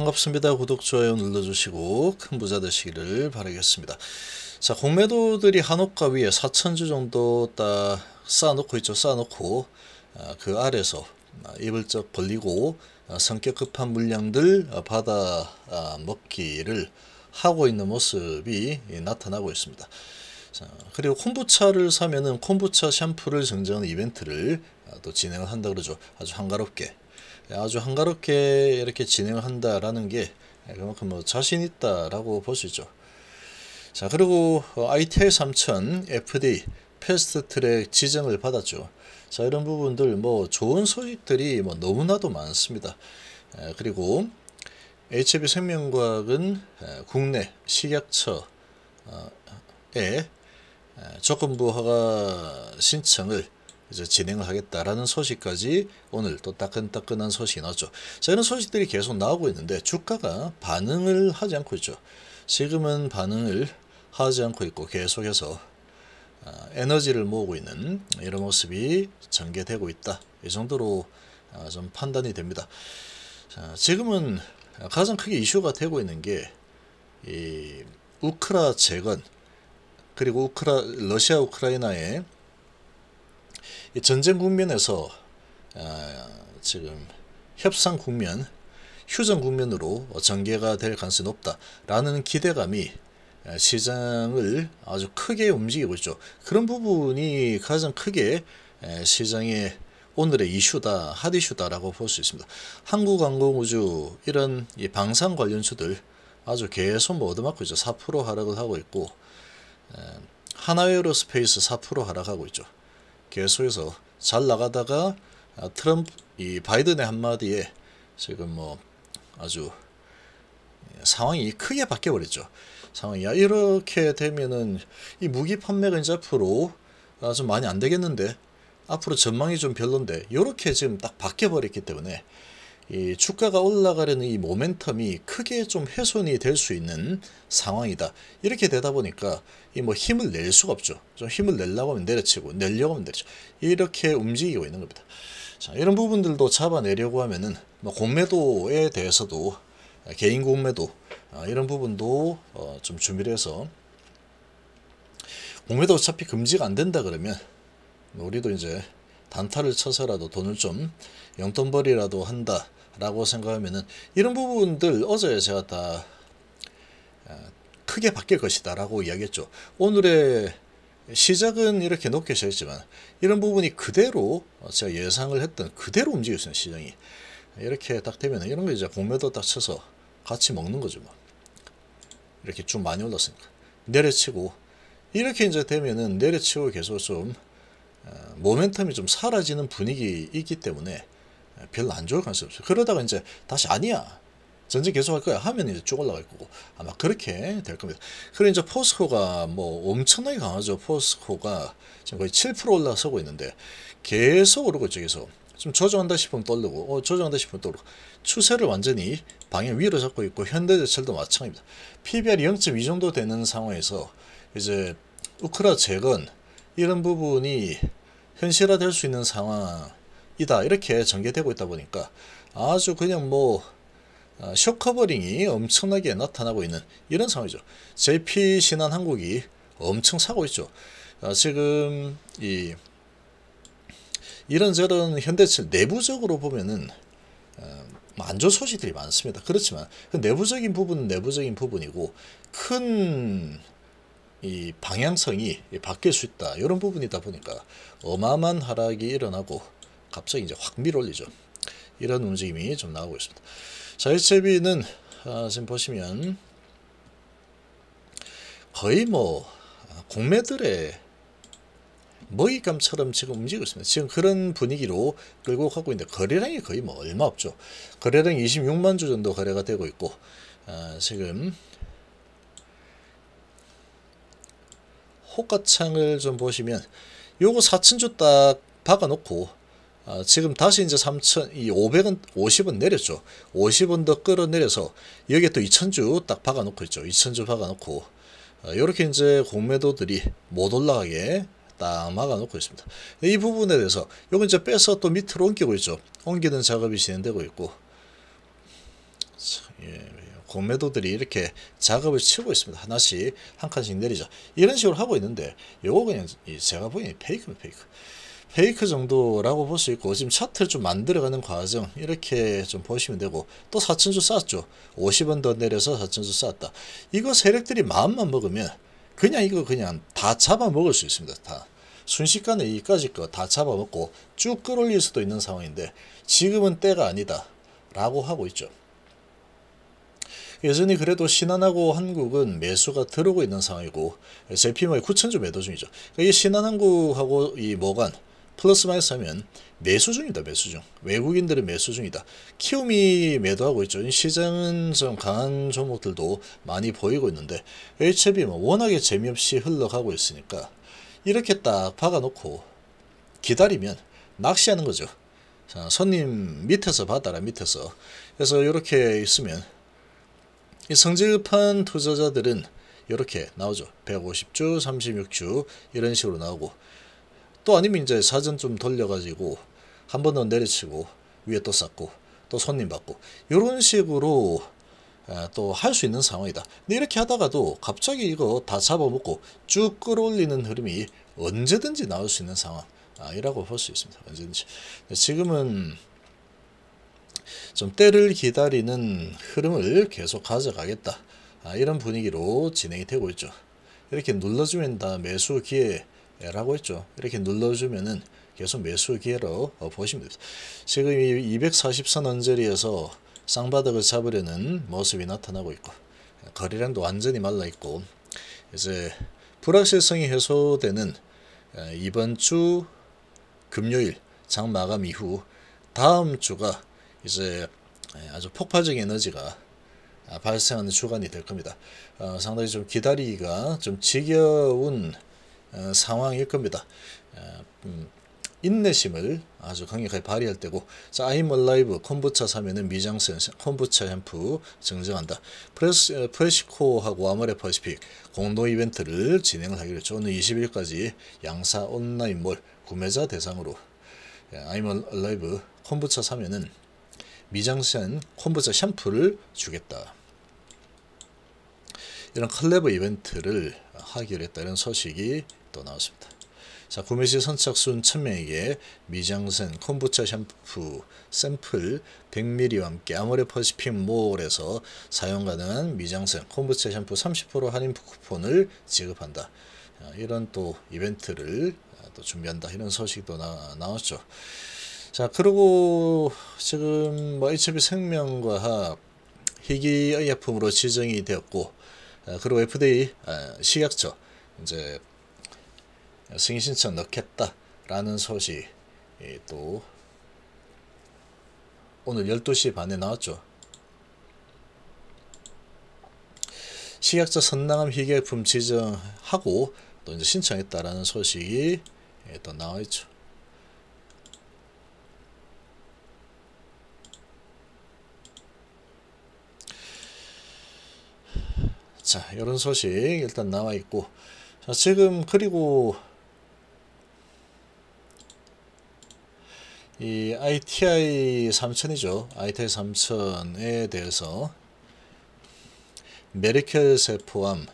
반갑습니다. 구독, 좋아요 눌러주시고 큰 부자 되시기를 바라겠습니다. 자, 공매도들이 한옥가 위에 4,000주 정도 딱 쌓아놓고 있죠. 쌓아놓고 그 아래서 입을 쩍 벌리고 성격 급한 물량들 받아 먹기를 하고 있는 모습이 나타나고 있습니다. 자, 그리고 콤부차를 사면은 콤부차 샴푸를 증정하는 이벤트를 또 진행을 한다 그러죠. 아주 한가롭게 이렇게 진행을 한다라는 게 그만큼 뭐 자신 있다라고 볼 수 있죠. 자, 그리고 ITI3000 FDA 패스트트랙 지정을 받았죠. 자, 이런 부분들 뭐 좋은 소식들이 뭐 너무나도 많습니다. 그리고 HLB생명과학은 국내 식약처에 조건부허가 신청을 이제 진행을 하겠다라는 소식까지 오늘 또 따끈따끈한 소식이 나왔죠. 자, 이런 소식들이 계속 나오고 있는데 주가가 반응을 하지 않고 있죠. 지금은 반응을 하지 않고 있고 계속해서 에너지를 모으고 있는 이런 모습이 전개되고 있다. 이 정도로 좀 판단이 됩니다. 자, 지금은 가장 크게 이슈가 되고 있는 게 이 우크라 재건, 그리고 러시아 우크라이나의 이 전쟁 국면에서 지금 협상 국면, 휴전 국면으로 전개가 될 가능성이 높다라는 기대감이 시장을 아주 크게 움직이고 있죠. 그런 부분이 가장 크게 시장의 오늘의 이슈다, 핫 이슈다라고 볼 수 있습니다. 한국항공우주 이런 이 방산 관련주들 아주 계속 뭐 얻어맞고 있죠. 4% 하락을 하고 있고, 하나에어로스페이스 4% 하락하고 있죠. 계속해서 잘 나가다가 바이든의 한마디에 지금 뭐 아주 상황이 크게 바뀌어버렸죠. 상황이 이렇게 되면은 이 무기 판매가 이제 앞으로 좀 많이 안 되겠는데, 앞으로 전망이 좀 별론데, 이렇게 지금 딱 바뀌어버렸기 때문에 이 주가가 올라가려는 이 모멘텀이 크게 좀 훼손이 될 수 있는 상황이다. 이렇게 되다 보니까 이 뭐 힘을 낼 수가 없죠. 좀 힘을 내려고 하면 내려치고, 내려고 하면 내려치고, 이렇게 움직이고 있는 겁니다. 자, 이런 부분들도 잡아내려고 하면은 뭐 공매도에 대해서도, 개인 공매도 이런 부분도 좀 준비를 해서, 공매도 어차피 금지가 안 된다 그러면 우리도 이제 단타를 쳐서라도 돈을 좀 용돈벌이라도 한다라고 생각하면은 이런 부분들 어제 제가 다 크게 바뀔 것이다 라고 이야기했죠. 오늘의 시작은 이렇게 높게 시작했지만 이런 부분이 그대로 제가 예상을 했던 그대로 움직일 수 있는 시장이 이렇게 딱 되면 이런 거 이제 공매도 딱 쳐서 같이 먹는 거죠. 뭐 이렇게 좀 많이 올랐으니까 내려치고, 이렇게 이제 되면은 내려치고 계속 좀 모멘텀이 좀 사라지는 분위기이기 때문에 별로 안 좋을 가능성이 없어요. 그러다가 이제 다시 아니야, 전쟁 계속 할 거야 하면 이제 쭉 올라갈 거고, 아마 그렇게 될 겁니다. 그리고 이제 포스코가 뭐 엄청나게 강하죠. 포스코가 지금 거의 7% 올라서고 있는데 계속 오르고 있죠. 계속 좀 조정한다 싶으면 또 오르고, 조정한다 싶으면 또 오르고, 추세를 완전히 방향 위로 잡고 있고, 현대제철도 마찬가지입니다. PBR이 0.2 정도 되는 상황에서 이제 우크라 재건 이런 부분이 현실화될 수 있는 상황이다. 이렇게 전개되고 있다 보니까 아주 그냥 뭐 쇼커버링이 엄청나게 나타나고 있는 이런 상황이죠. JP신한한국이 엄청 사고 있죠. 지금 이런저런 현대제철 내부적으로 보면은 안 좋은 소식들이 많습니다. 그렇지만 그 내부적인 부분은 내부적인 부분이고, 큰 이 방향성이 바뀔 수 있다, 이런 부분이다 보니까 어마어마한 하락이 일어나고 갑자기 이제 확 밀어올리죠. 이런 움직임이 좀 나오고 있습니다. 자, HLB는 지금 보시면 거의 뭐 공매들의 먹잇감처럼 지금 움직이고 있습니다. 지금 그런 분위기로 끌고 가고 있는데 거래량이 거의 뭐 얼마 없죠. 거래량 26만 주 정도 거래가 되고 있고, 지금 호가창을 좀 보시면 요거 4,000주 딱 박아놓고 지금 다시 이제 550원 내렸죠. 50원 더 끌어내려서 여기에 또 2,000주 딱 박아놓고 있죠. 2,000주 박아놓고 요렇게 이제 공매도들이 못 올라가게 딱 막아놓고 있습니다. 이 부분에 대해서 요거 이제 빼서 또 밑으로 옮기고 있죠. 옮기는 작업이 진행되고 있고, 참, 예. 공매도들이 이렇게 작업을 치고 있습니다. 하나씩 한 칸씩 내리자 이런 식으로 하고 있는데 요거 그냥 제가 보기엔 페이크입니다. 페이크 정도라고 볼 수 있고, 지금 차트를 좀 만들어가는 과정 이렇게 좀 보시면 되고, 또 4,000주 쌓았죠. 50원 더 내려서 4,000주 쌓았다. 이거 세력들이 마음만 먹으면 그냥 이거 그냥 다 잡아먹을 수 있습니다. 다 순식간에 이까지 거 다 잡아먹고 쭉 끌어올릴 수도 있는 상황인데 지금은 때가 아니다 라고 하고 있죠. 여전히 그래도 신한하고 한국은 매수가 들어오고 있는 상황이고 JPM이 9,000주 매도 중이죠. 이 신한항국하고 이 모간 플러스 마이너스 하면 매수 중이다. 매수 중. 외국인들은 매수 중이다. 키움이 매도하고 있죠. 시장은 좀 강한 종목들도 많이 보이고 있는데 HLB 워낙에 재미없이 흘러가고 있으니까 이렇게 딱 박아놓고 기다리면 낚시하는 거죠. 자, 손님 밑에서 받아라. 밑에서. 그래서 이렇게 있으면 이 성질급한 투자자들은 이렇게 나오죠. 150주, 36주 이런 식으로 나오고, 또 아니면 이제 사전 좀 돌려가지고 한 번 더 내려치고 위에 또 쌓고 또 손님 받고 이런 식으로 또 할 수 있는 상황이다. 근데 이렇게 하다가도 갑자기 이거 다 잡아먹고 쭉 끌어올리는 흐름이 언제든지 나올 수 있는 상황이라고 볼 수 있습니다. 언제든지. 지금은 좀 때를 기다리는 흐름을 계속 가져가겠다. 이런 분위기로 진행이 되고 있죠. 이렇게 눌러주면 다 매수 기회 라고 했죠. 이렇게 눌러주면은 계속 매수 기회로 보시면 됩니다. 지금 이 240선 언저리에서 쌍바닥을 잡으려는 모습이 나타나고 있고, 거래량도 완전히 말라 있고, 이제 불확실성이 해소되는 이번 주 금요일 장 마감 이후 다음 주가 이제 아주 폭발적인 에너지가 발생하는 주간이 될 겁니다. 상당히 좀 기다리기가 좀 지겨운 상황일 겁니다. 인내심을 아주 강력하게 발휘할 때고, 자, I'm Alive 콤부차 사면은 미장센 콤부차 샴푸 증정한다. 프레시코하고 아모레퍼시픽 공동 이벤트를 진행을 하기로 했죠. 오늘 20일까지 양사 온라인몰 구매자 대상으로 I'm Alive 콤부차 사면은 미장센 콤부차 샴푸를 주겠다. 이런 컬래버 이벤트를 하기로 했다는 소식이 또 나왔습니다. 자, 구매 시 선착순 1000명에게 미장센 콤부차 샴푸 샘플 100ml와 함께 아모레퍼시픽 몰에서 사용 가능한 미장센 콤부차 샴푸 30% 할인 쿠폰을 지급한다. 이런 또 이벤트를 또 준비한다. 이런 소식도 나왔죠. 자, 그리고 지금 뭐 HLB생명과학 희귀의약품으로 지정이 되었고, 그리고 FDA 식약처 이제 승인 신청 넣겠다라는 소식이 또 오늘 12시 반에 나왔죠. 식약처 선낭암 희귀약품 지정하고 또 이제 신청했다라는 소식이 또 나와 있죠. 자, 이런 소식 일단 나와 있고, 자, 지금 그리고 이 ITI3000이죠. ITI3000에 대해서 메리켈세 포함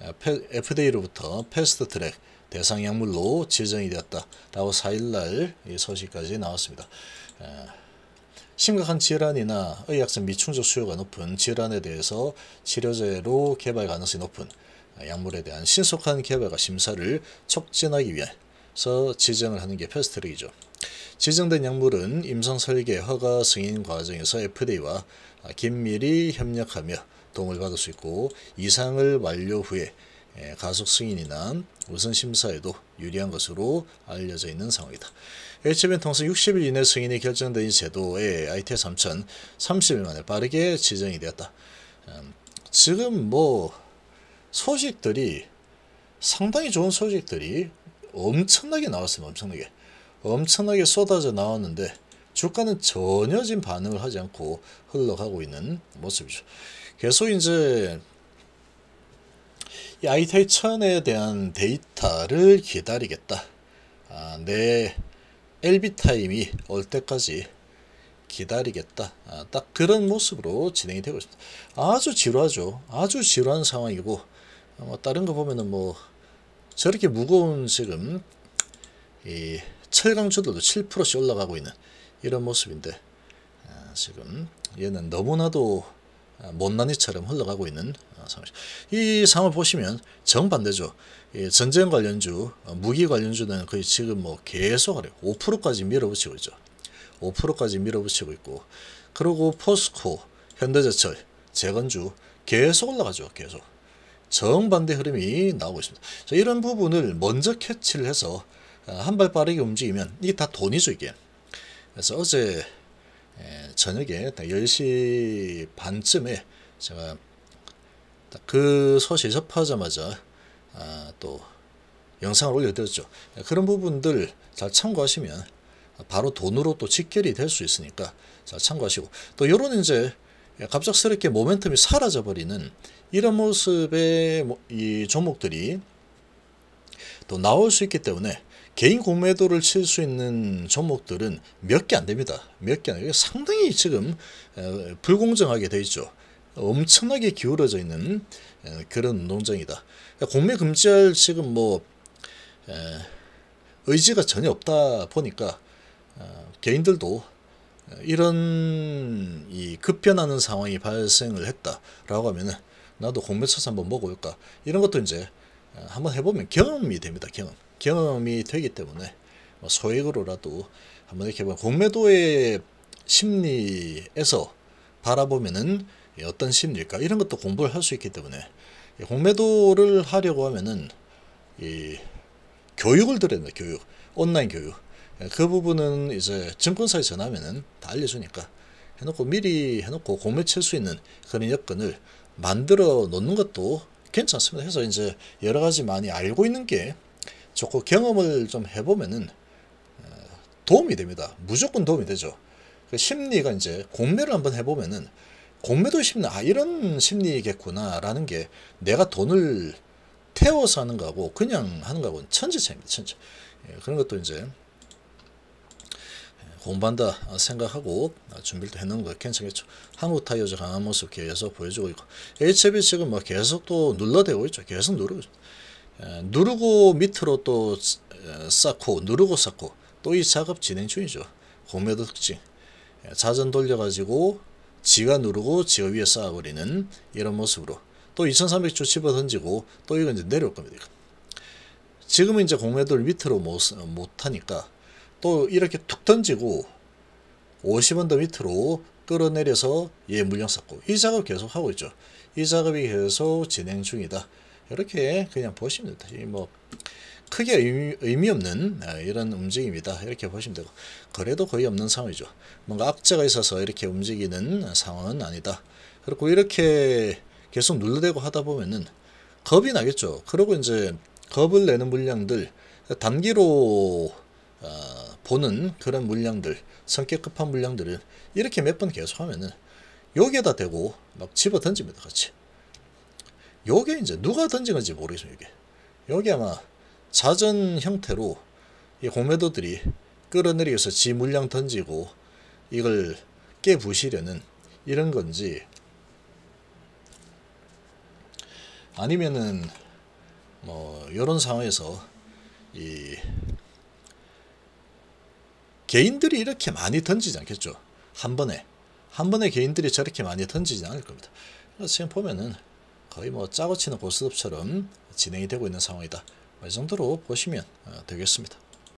FDA로부터 패스트트랙 대상 약물로 지정이 되었다라고 4일날 이 소식까지 나왔습니다. 심각한 질환이나 의약성 미충족 수요가 높은 질환에 대해서 치료제로 개발 가능성이 높은 약물에 대한 신속한 개발과 심사를 촉진하기 위해서 지정을 하는 게 패스트트랙이죠. 지정된 약물은 임상 설계, 허가 승인 과정에서 FDA와 긴밀히 협력하며 도움을 받을 수 있고, 이상을 완료 후에 가속 승인이나 우선 심사에도 유리한 것으로 알려져 있는 상황이다. HLB 통상 60일 이내 승인이 결정된 이 제도에 ITI3000 30일 만에 빠르게 지정이 되었다. 지금 뭐 소식들이 상당히 좋은 소식들이 엄청나게 나왔어요. 엄청나게 쏟아져 나왔는데 주가는 전혀 지금 반응을 하지 않고 흘러가고 있는 모습이죠. 계속 이제 이 ITI1000에 대한 데이터를 기다리겠다. 내 LB타임이 올 때까지 기다리겠다. 딱 그런 모습으로 진행이 되고 있습니다. 아주 지루하죠. 아주 지루한 상황이고, 뭐 다른 거 보면은 뭐 저렇게 무거운 지금 이 철강주들도 7%씩 올라가고 있는 이런 모습인데, 지금 얘는 너무나도 못난이처럼 흘러가고 있는 상황. 이 상황을 보시면 정반대죠. 전쟁 관련주, 무기 관련주는 거의 지금 뭐 계속 아래 5%까지 밀어붙이고 있죠. 5%까지 밀어붙이고 있고, 그리고 포스코, 현대제철, 재건주 계속 올라가죠. 계속 정반대 흐름이 나오고 있습니다. 자, 이런 부분을 먼저 캐치를 해서 한 발 빠르게 움직이면 이게 다 돈이죠, 이게. 그래서 어제 저녁에 딱 10시 반쯤에 제가 딱 그 소식 접하자마자 또 영상을 올려드렸죠. 그런 부분들 잘 참고하시면 바로 돈으로 또 직결이 될 수 있으니까 잘 참고하시고, 또 요런 이제 갑작스럽게 모멘텀이 사라져버리는 이런 모습의 이 종목들이 또 나올 수 있기 때문에 개인 공매도를 칠 수 있는 종목들은 몇 개 안 됩니다. 몇 개 안 됩니다. 상당히 지금 불공정하게 되어 있죠. 엄청나게 기울어져 있는 그런 운동장이다. 공매 금지할 지금 뭐 의지가 전혀 없다 보니까 개인들도 이런 이 급변하는 상황이 발생을 했다라고 하면은 나도 공매 쳐서 한번 먹어볼까, 이런 것도 이제 한번 해보면 경험이 됩니다. 경험이 되기 때문에 소액으로라도 한번 이렇게 보면 공매도의 심리에서 바라보면은 어떤 심리일까, 이런 것도 공부를 할 수 있기 때문에 공매도를 하려고 하면은 이 교육을 들어야 된다. 교육, 온라인 교육. 그 부분은 이제 증권사에 전하면은 다 알려주니까 해놓고 미리 해놓고 공매 칠 수 있는 그런 여건을 만들어 놓는 것도 괜찮습니다. 해서 이제 여러 가지 많이 알고 있는 게 좋고, 경험을 좀 해보면은 도움이 됩니다. 무조건 도움이 되죠. 그 심리가 이제 공매를 한번 해보면은 공매도 심리, 아 이런 심리겠구나라는 게 내가 돈을 태워서 하는 거하고 그냥 하는 거하고는 천지차이입니다. 천지. 그런 것도 이제 공부한다 생각하고 준비를 해놓은 거 괜찮겠죠. 한국타이어즈 강한 모습 계속 보여주고 있고, HLB 지금 뭐 계속 또 눌러대고 있죠. 계속 누르고 있죠. 누르고 밑으로 또 쌓고, 누르고 쌓고, 또 이 작업 진행 중이죠. 공매도 특징. 자전 돌려가지고 지가 누르고 지가 위에 쌓아버리는 이런 모습으로 또 2300주 집어던지고, 또 이건 이제 내려올 겁니다. 이거. 지금은 이제 공매도를 밑으로 못하니까 또 이렇게 툭 던지고 50원 더 밑으로 끌어내려서 얘 물량 쌓고, 이 작업 계속 하고 있죠. 이 작업이 계속 진행 중이다. 이렇게 그냥 보시면 됩니다. 뭐 크게 의미 없는 이런 움직임이다. 이렇게 보시면 되고, 거래도 거의 없는 상황이죠. 뭔가 악재가 있어서 이렇게 움직이는 상황은 아니다. 그리고 이렇게 계속 눌러대고 하다 보면은 겁이 나겠죠. 그리고 이제 겁을 내는 물량들, 단기로 보는 그런 물량들, 성격 급한 물량들은 이렇게 몇 번 계속 하면은 여기에다 대고 막 집어 던집니다. 같이. 요게 이제 누가 던진 건지 모르겠어요. 요게 아마 자전 형태로 이 공매도들이 끌어내리면서 지 물량 던지고 이걸 깨부시려는 이런 건지, 아니면은 뭐 요런 상황에서 이 개인들이 이렇게 많이 던지지 않겠죠. 한 번에 개인들이 저렇게 많이 던지지 않을 겁니다. 지금 보면은 거의 뭐 짜고 치는 고스톱처럼 진행이 되고 있는 상황이다. 이 정도로 보시면 되겠습니다.